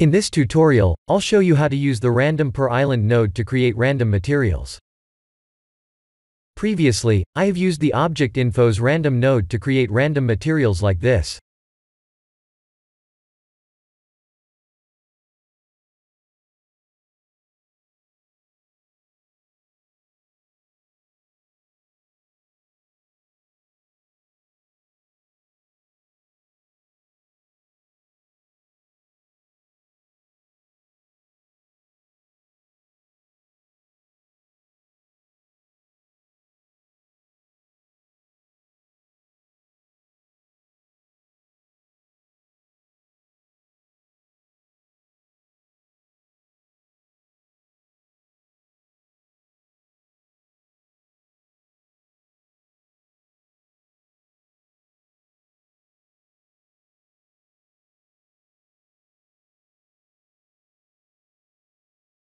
In this tutorial, I'll show you how to use the Random Per Island node to create random materials. Previously, I have used the Object Info's Random node to create random materials like this.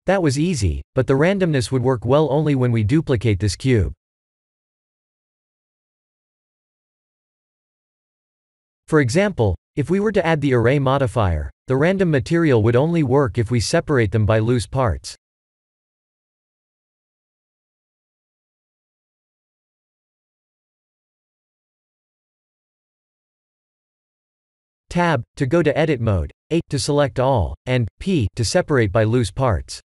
That was easy, but the randomness would work well only when we duplicate this cube. For example, if we were to add the array modifier, the random material would only work if we separate them by loose parts. Tab, to go to edit mode, A, to select all, and P, to separate by loose parts.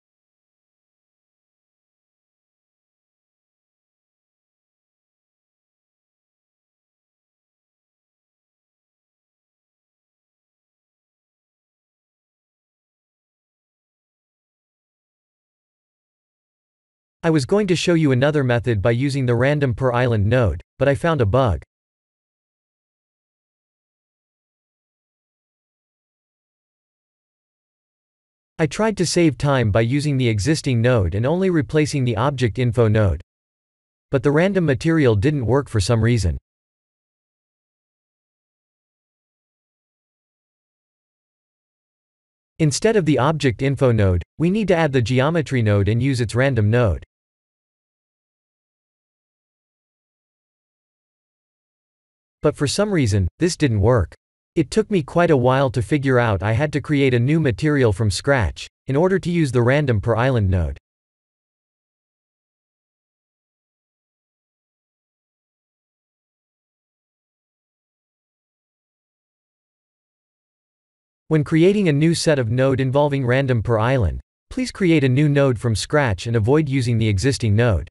I was going to show you another method by using the Random Per Island node, but I found a bug. I tried to save time by using the existing node and only replacing the Object Info node. But the random material didn't work for some reason. Instead of the Object Info node, we need to add the geometry node and use its random node. But for some reason, this didn't work. It took me quite a while to figure out I had to create a new material from scratch, in order to use the Random Per Island node. When creating a new set of node involving Random Per Island, please create a new node from scratch and avoid using the existing node.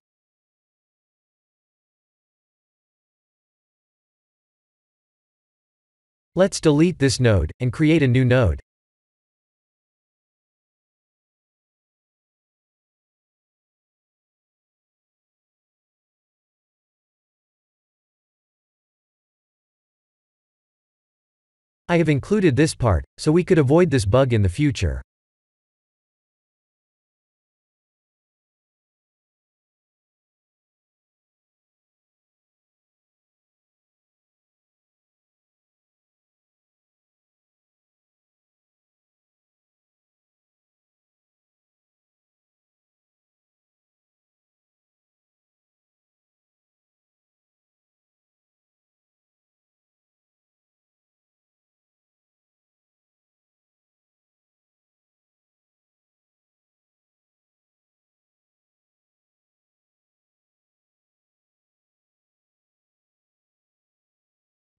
Let's delete this node, and create a new node. I have included this part, so we could avoid this bug in the future.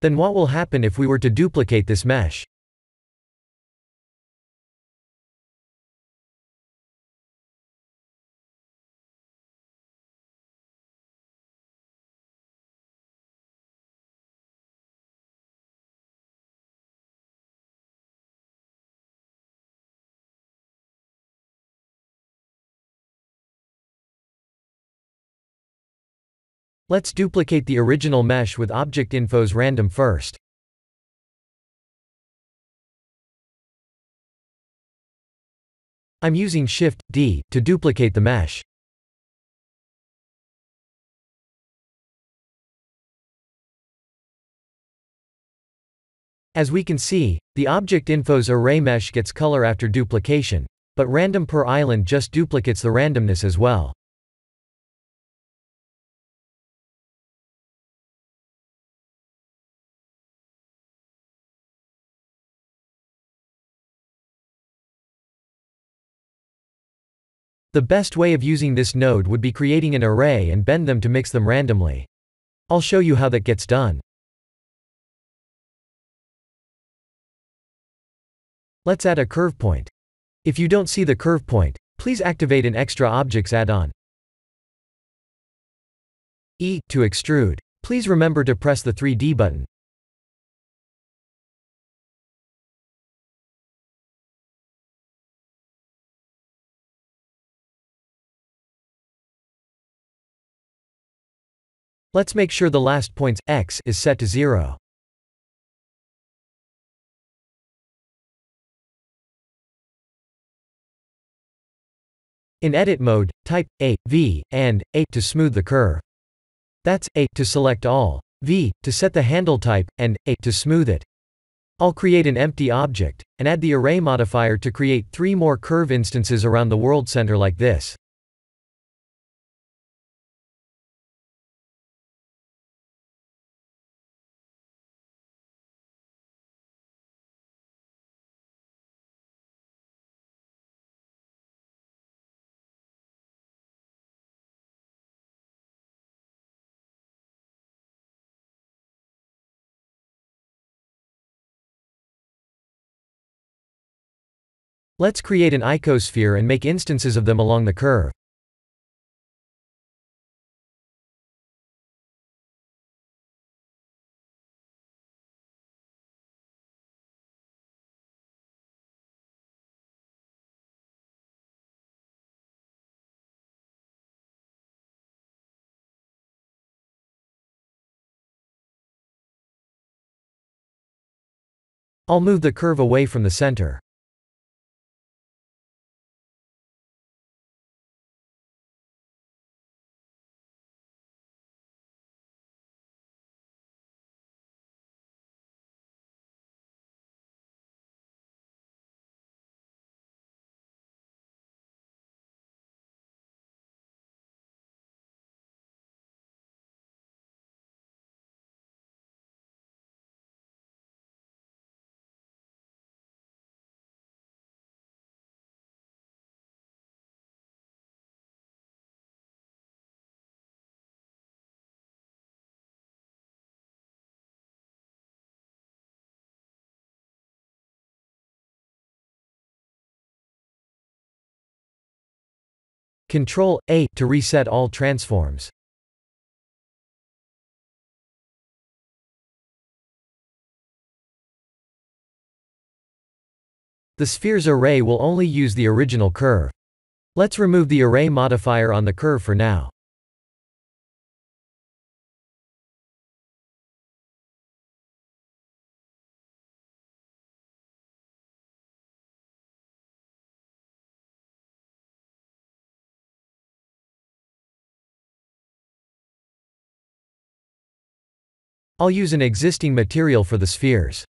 Then what will happen if we were to duplicate this mesh? Let's duplicate the original mesh with Object Info's random first. I'm using Shift-D to duplicate the mesh. As we can see, the Object Info's array mesh gets color after duplication, but Random Per Island just duplicates the randomness as well. The best way of using this node would be creating an array and bend them to mix them randomly. I'll show you how that gets done. Let's add a curve point. If you don't see the curve point, please activate an extra objects add-on. E to extrude. Please remember to press the 3D button. Let's make sure the last point's x is set to 0. In edit mode, type A, V, and A to smooth the curve. That's A to select all, V to set the handle type, and A to smooth it. I'll create an empty object, and add the array modifier to create 3 more curve instances around the world center like this. Let's create an icosphere and make instances of them along the curve. I'll move the curve away from the center. Control A to reset all transforms. The sphere's array will only use the original curve. Let's remove the array modifier on the curve for now. I'll use an existing material for the spheres.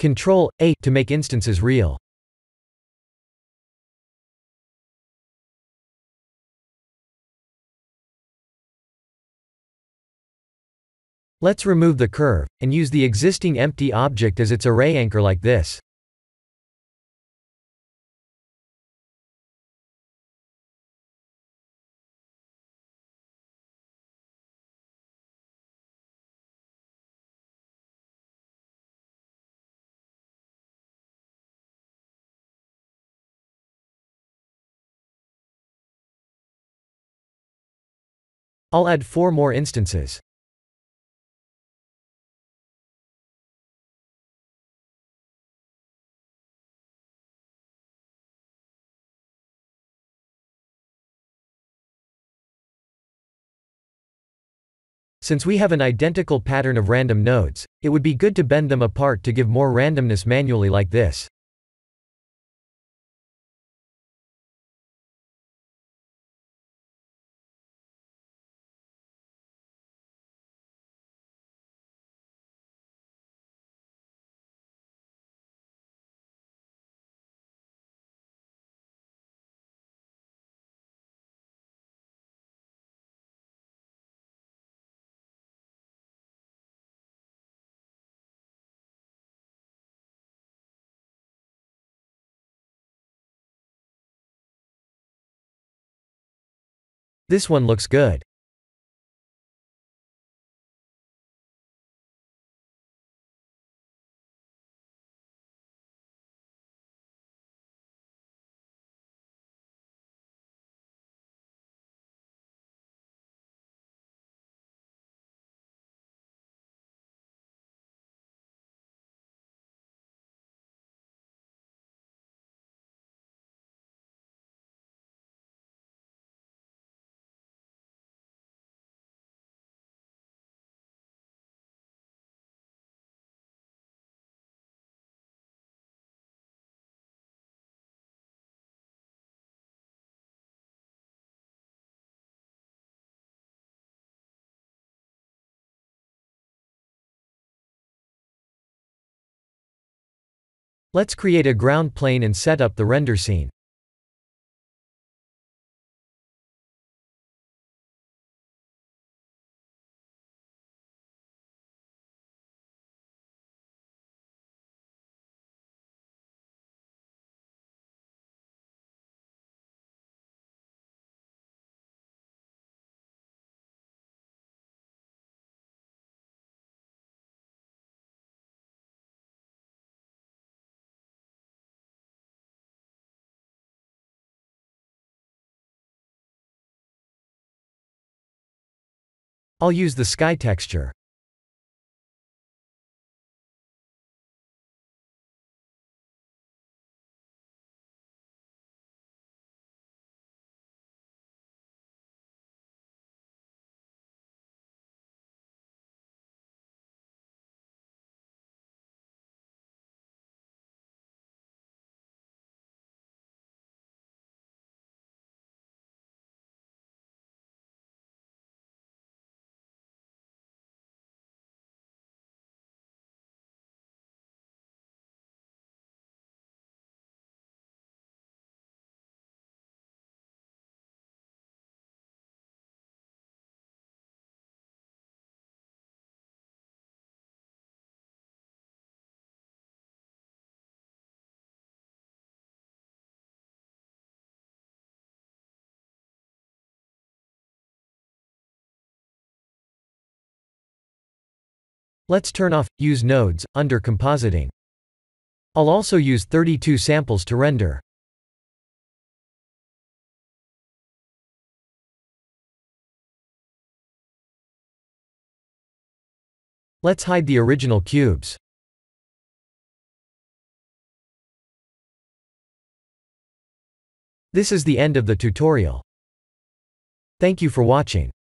Control A to make instances real. Let's remove the curve, and use the existing empty object as its array anchor like this. I'll add 4 more instances. Since we have an identical pattern of random nodes, it would be good to bend them apart to give more randomness manually like this. This one looks good. Let's create a ground plane and set up the render scene. I'll use the sky texture. Let's turn off Use Nodes under Compositing. I'll also use 32 samples to render. Let's hide the original cubes. This is the end of the tutorial. Thank you for watching.